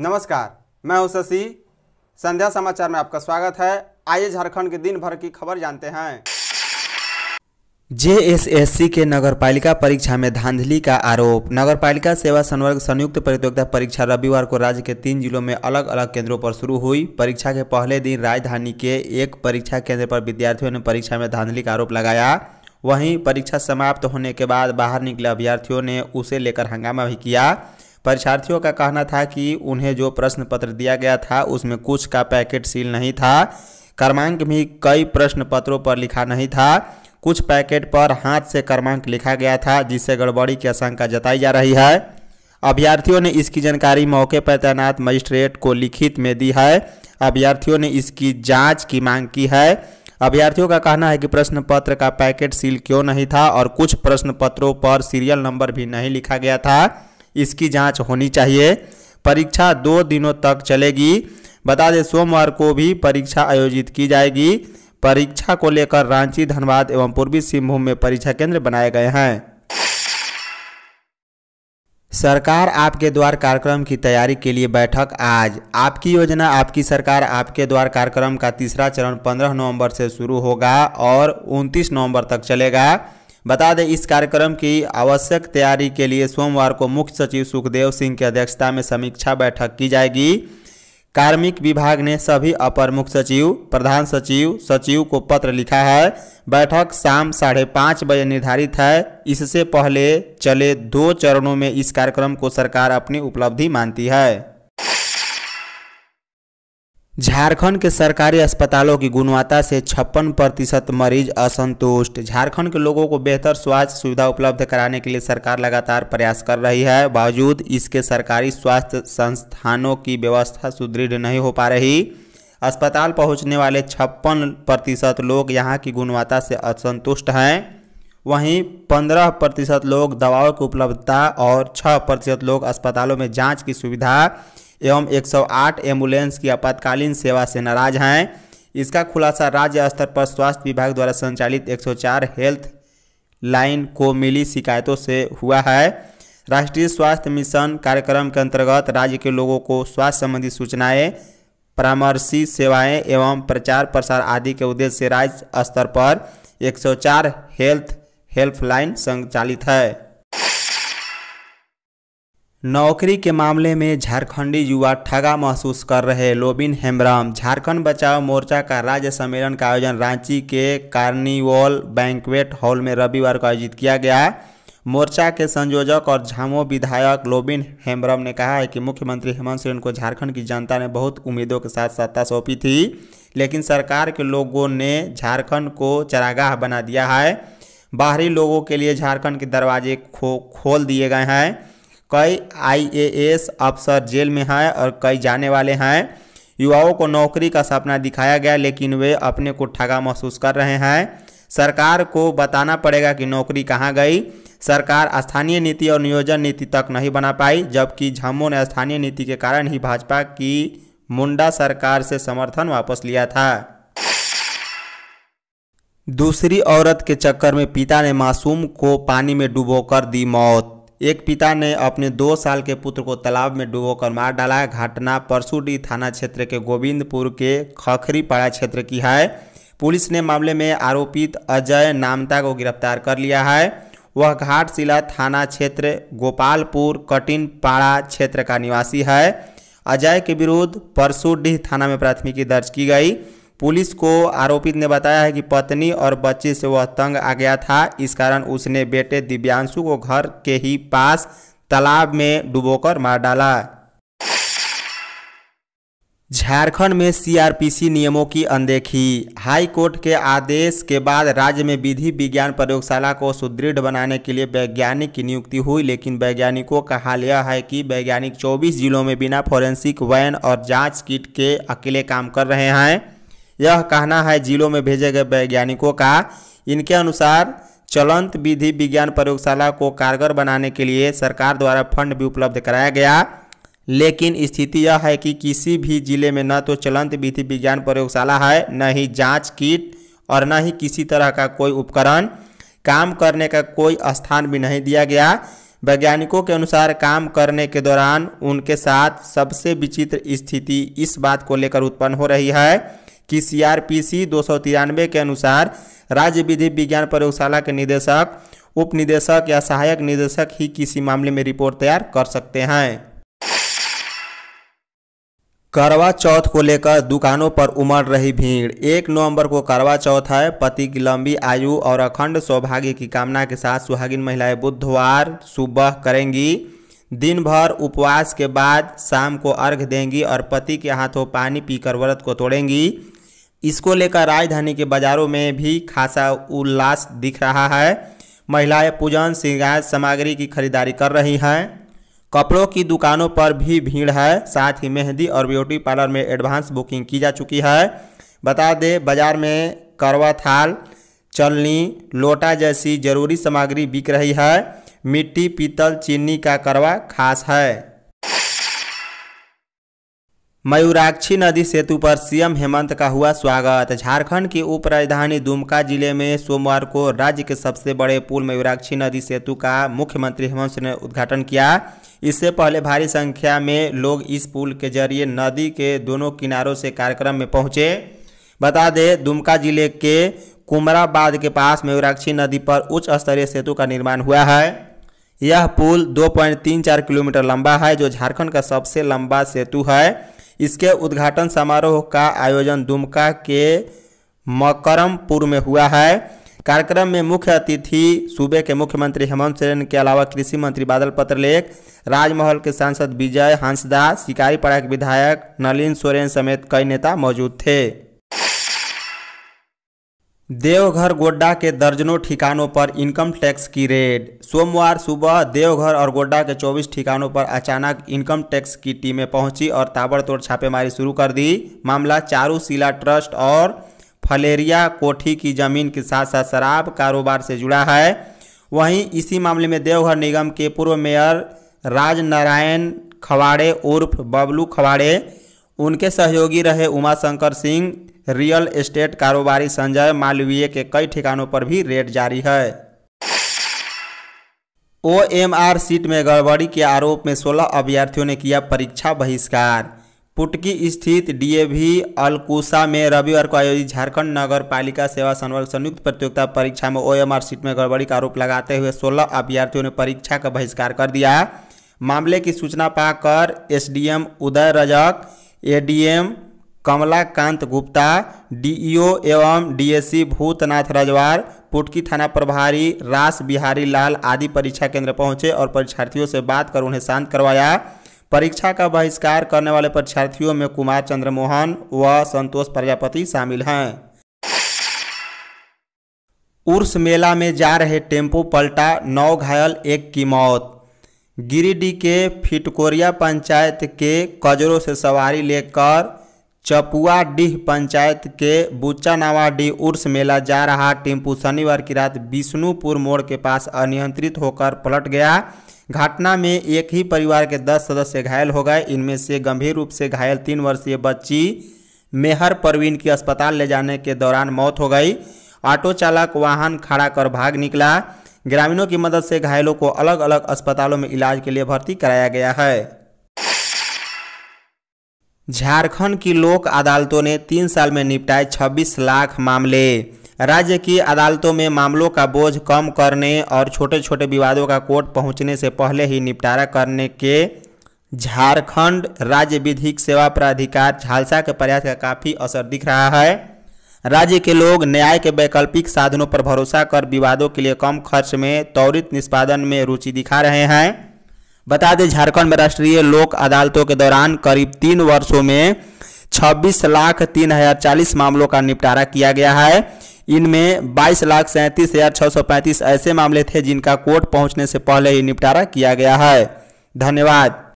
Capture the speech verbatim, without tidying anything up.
नमस्कार, मैं हूं शशि। संध्या समाचार में आपका स्वागत है। आइए झारखंड के दिन भर की खबर जानते हैं। जेएसएससी के नगरपालिका परीक्षा में धांधली का आरोप। नगरपालिका सेवा संवर्ग संयुक्त प्रतियोगिता परीक्षा रविवार को राज्य के तीन जिलों में अलग अलग केंद्रों पर शुरू हुई। परीक्षा के पहले दिन राजधानी के एक परीक्षा केंद्र पर विद्यार्थियों ने परीक्षा में धांधली का आरोप लगाया। वहीं परीक्षा समाप्त होने के बाद बाहर निकले अभ्यर्थियों ने उसे लेकर हंगामा भी किया। परीक्षार्थियों का कहना था कि उन्हें जो प्रश्न पत्र दिया गया था उसमें कुछ का पैकेट सील नहीं था, क्रमांक भी कई प्रश्न पत्रों पर लिखा नहीं था, कुछ पैकेट पर हाथ से क्रमांक लिखा गया था, जिससे गड़बड़ी की आशंका जताई जा रही है। अभ्यर्थियों ने इसकी जानकारी मौके पर तैनात मजिस्ट्रेट को लिखित में दी है। अभ्यर्थियों ने इसकी जांच की मांग की है। अभ्यर्थियों का कहना है कि प्रश्न पत्र का पैकेट सील क्यों नहीं था और कुछ प्रश्न पत्रों पर सीरियल नंबर भी नहीं लिखा गया था, इसकी जांच होनी चाहिए। परीक्षा दो दिनों तक चलेगी। बता दें, सोमवार को भी परीक्षा आयोजित की जाएगी। परीक्षा को लेकर रांची, धनबाद एवं पूर्वी सिंहभूम में परीक्षा केंद्र बनाए गए हैं। सरकार आपके द्वार कार्यक्रम की तैयारी के लिए बैठक आज। आपकी योजना आपकी सरकार आपके द्वार कार्यक्रम का तीसरा चरण पंद्रह नवंबर से शुरू होगा और उनतीस नवंबर तक चलेगा। बता दें, इस कार्यक्रम की आवश्यक तैयारी के लिए सोमवार को मुख्य सचिव सुखदेव सिंह की अध्यक्षता में समीक्षा बैठक की जाएगी। कार्मिक विभाग ने सभी अपर मुख्य सचिव, प्रधान सचिव, सचिव को पत्र लिखा है। बैठक शाम साढ़े पाँच बजे निर्धारित है। इससे पहले चले दो चरणों में इस कार्यक्रम को सरकार अपनी उपलब्धि मानती है। झारखंड के सरकारी अस्पतालों की गुणवत्ता से छप्पन प्रतिशत मरीज असंतुष्ट। झारखंड के लोगों को बेहतर स्वास्थ्य सुविधा उपलब्ध कराने के लिए सरकार लगातार प्रयास कर रही है। बावजूद इसके सरकारी स्वास्थ्य संस्थानों की व्यवस्था सुदृढ़ नहीं हो पा रही। अस्पताल पहुंचने वाले छप्पन प्रतिशत लोग यहां की गुणवत्ता से असंतुष्ट हैं। वहीं पंद्रह प्रतिशत लोग दवाओं की उपलब्धता और छः प्रतिशत लोग अस्पतालों में जाँच की सुविधा एवं एक सौ आठ एम्बुलेंस की आपातकालीन सेवा से नाराज हैं। इसका खुलासा राज्य स्तर पर स्वास्थ्य विभाग द्वारा संचालित एक सौ चार हेल्थ लाइन को मिली शिकायतों से हुआ है। राष्ट्रीय स्वास्थ्य मिशन कार्यक्रम के अंतर्गत राज्य के लोगों को स्वास्थ्य संबंधी सूचनाएं, परामर्शी सेवाएं एवं प्रचार प्रसार आदि के उद्देश्य से राज्य स्तर पर एक सौ चार हेल्थ हेल्पलाइन संचालित है। नौकरी के मामले में झारखंडी युवा ठगा महसूस कर रहे लोबिन हेम्ब्रम। झारखंड बचाओ मोर्चा का राज्य सम्मेलन का आयोजन रांची के कार्निवल बैंक्वेट हॉल में रविवार को आयोजित किया गया। मोर्चा के संयोजक और झामुमो विधायक लोबिन हेम्ब्रम ने कहा है कि मुख्यमंत्री हेमंत सोरेन को झारखंड की जनता ने बहुत उम्मीदों के साथ सत्ता सौंपी थी, लेकिन सरकार के लोगों ने झारखंड को चरागाह बना दिया है। बाहरी लोगों के लिए झारखंड के दरवाजे खो खोल दिए गए हैं। कई आईएएस अफसर जेल में हैं और कई जाने वाले हैं। युवाओं को नौकरी का सपना दिखाया गया, लेकिन वे अपने को ठगा महसूस कर रहे हैं। सरकार को बताना पड़ेगा कि नौकरी कहाँ गई। सरकार स्थानीय नीति और नियोजन नीति तक नहीं बना पाई, जबकि झामुमो ने स्थानीय नीति के कारण ही भाजपा की मुंडा सरकार से समर्थन वापस लिया था। दूसरी औरत के चक्कर में पिता ने मासूम को पानी में डुबोकर दी मौत। एक पिता ने अपने दो साल के पुत्र को तालाब में डुबोकर मार डाला। घटना परसुडी थाना क्षेत्र के गोविंदपुर के खखरीपाड़ा क्षेत्र की है। पुलिस ने मामले में आरोपित अजय नामता को गिरफ्तार कर लिया है। वह घाटशिला थाना क्षेत्र गोपालपुर कटिनपाड़ा क्षेत्र का निवासी है। अजय के विरुद्ध परसुडी थाना में प्राथमिकी दर्ज की गई। पुलिस को आरोपित ने बताया है कि पत्नी और बच्चे से वह तंग आ गया था, इस कारण उसने बेटे दिव्यांशु को घर के ही पास तालाब में डुबोकर मार डाला। झारखंड में सीआरपीसी नियमों की अनदेखी। हाई कोर्ट के आदेश के बाद राज्य में विधि विज्ञान प्रयोगशाला को सुदृढ़ बनाने के लिए वैज्ञानिक की नियुक्ति हुई, लेकिन वैज्ञानिकों का हाल यह है कि वैज्ञानिक चौबीस जिलों में बिना फॉरेंसिक वैन और जाँच किट के अकेले काम कर रहे हैं। यह कहना है जिलों में भेजे गए वैज्ञानिकों का। इनके अनुसार चलंत विधि विज्ञान प्रयोगशाला को कारगर बनाने के लिए सरकार द्वारा फंड भी उपलब्ध कराया गया, लेकिन स्थिति यह है कि किसी भी जिले में न तो चलंत विधि विज्ञान प्रयोगशाला है, न ही जांच किट और न ही किसी तरह का कोई उपकरण। काम करने का कोई स्थान भी नहीं दिया गया। वैज्ञानिकों के अनुसार काम करने के दौरान उनके साथ सबसे विचित्र स्थिति इस बात को लेकर उत्पन्न हो रही है कि सीआरपीसी दो सौ तिरानवे के अनुसार राज्य विधि विज्ञान प्रयोगशाला के निदेशक, उप निदेशक या सहायक निदेशक ही किसी मामले में रिपोर्ट तैयार कर सकते हैं। करवा चौथ को लेकर दुकानों पर उमड़ रही भीड़। एक नवंबर को करवा चौथ है। पति की लंबी आयु और अखंड सौभाग्य की कामना के साथ सुहागिन महिलाएं बुधवार सुबह करेंगी। दिन भर उपवास के बाद शाम को अर्घ्य देंगी और पति के हाथों पानी पीकर व्रत को तोड़ेंगी। इसको लेकर राजधानी के बाजारों में भी खासा उल्लास दिख रहा है। महिलाएं पूजन श्रृंगार सामग्री की खरीदारी कर रही हैं। कपड़ों की दुकानों पर भी भीड़ है। साथ ही मेहंदी और ब्यूटी पार्लर में एडवांस बुकिंग की जा चुकी है। बता दें, बाजार में करवा थाल, चलनी, लोटा जैसी जरूरी सामग्री बिक रही है। मिट्टी, पीतल, चीनी का करवा खास है। मयूराक्षी नदी सेतु पर सीएम हेमंत का हुआ स्वागत। झारखंड की उपराजधानी दुमका जिले में सोमवार को राज्य के सबसे बड़े पुल मयूराक्षी नदी सेतु का मुख्यमंत्री हेमंत सोरेन ने उद्घाटन किया। इससे पहले भारी संख्या में लोग इस पुल के जरिए नदी के दोनों किनारों से कार्यक्रम में पहुंचे। बता दें, दुमका जिले के कुमराबाद के पास मयूराक्षी नदी पर उच्च स्तरीय सेतु का निर्माण हुआ है। यह पुल दो पॉइंट तीन चार किलोमीटर लंबा है, जो झारखंड का सबसे लंबा सेतु है। इसके उद्घाटन समारोह का आयोजन दुमका के मकरमपुर में हुआ है। कार्यक्रम में मुख्य अतिथि सूबे के मुख्यमंत्री हेमंत सोरेन के अलावा कृषि मंत्री बादल पत्रलेक, राजमहल के सांसद विजय हंसदा, शिकारीपाड़ा के विधायक नलिन सोरेन समेत कई नेता मौजूद थे। देवघर गोड्डा के दर्जनों ठिकानों पर इनकम टैक्स की रेड। सोमवार सुबह देवघर और गोड्डा के चौबीस ठिकानों पर अचानक इनकम टैक्स की टीमें पहुंची और ताबड़तोड़ छापेमारी शुरू कर दी। मामला चारूशिला ट्रस्ट और फलेरिया कोठी की जमीन के साथ साथ शराब कारोबार से जुड़ा है। वहीं इसी मामले में देवघर निगम के पूर्व मेयर राज नारायण खवाड़े उर्फ बबलू खवाड़े, उनके सहयोगी रहे उमा उमाशंकर सिंह, रियल एस्टेट कारोबारी संजय मालवीय के कई ठिकानों पर भी रेड जारी है। ओएमआर सीट में गड़बड़ी के आरोप में सोलह अभ्यर्थियों ने किया परीक्षा बहिष्कार। पुटकी स्थित डीएवी अलकुसा में रविवार को आयोजित झारखंड नगर पालिका सेवा संवर्ग संयुक्त प्रतियोगिता परीक्षा में ओएमआर सीट में गड़बड़ी का आरोप लगाते हुए सोलह अभ्यर्थियों ने परीक्षा का बहिष्कार कर दिया। मामले की सूचना पाकर SDM Uday Rajak, ADM Kamalakant Gupta, DEO एवं डीएससी भूतनाथ रजवार, पुटकी थाना प्रभारी रास बिहारी लाल आदि परीक्षा केंद्र पहुंचे और परीक्षार्थियों से बात कर उन्हें शांत करवाया। परीक्षा का बहिष्कार करने वाले परीक्षार्थियों में कुमार चंद्रमोहन व संतोष प्रजापति शामिल हैं। उर्स मेला में जा रहे टेम्पो पलटा, नौ घायल, एक की मौत। गिरिडीह के फिटकोरिया पंचायत के कजरों से सवारी लेकर चपुआडीह पंचायत के बुच्चानावाडीह उर्स मेला जा रहा टेम्पू शनिवार की रात विष्णुपुर मोड़ के पास अनियंत्रित होकर पलट गया। घटना में एक ही परिवार के दस सदस्य घायल हो गए। इनमें से गंभीर रूप से घायल तीन वर्षीय बच्ची मेहर प्रवीण की अस्पताल ले जाने के दौरान मौत हो गई। ऑटो चालक वाहन खड़ा कर भाग निकला। ग्रामीणों की मदद से घायलों को अलग अलग अस्पतालों में इलाज के लिए भर्ती कराया गया है। झारखंड की लोक अदालतों ने तीन साल में निपटाए छब्बीस लाख मामले। राज्य की अदालतों में मामलों का बोझ कम करने और छोटे छोटे विवादों का कोर्ट पहुंचने से पहले ही निपटारा करने के झारखंड राज्य विधिक सेवा प्राधिकार झालसा के प्रयास का काफ़ी असर दिख रहा है। राज्य के लोग न्याय के वैकल्पिक साधनों पर भरोसा कर विवादों के लिए कम खर्च में त्वरित निष्पादन में रुचि दिखा रहे हैं। बता दें, झारखंड में राष्ट्रीय लोक अदालतों के दौरान करीब तीन वर्षों में छब्बीस लाख तीन हजार चालीस मामलों का निपटारा किया गया है। इनमें बाईस लाख सैंतीस हजार छः सौ पैंतीस ऐसे मामले थे जिनका कोर्ट पहुंचने से पहले ही निपटारा किया गया है। धन्यवाद।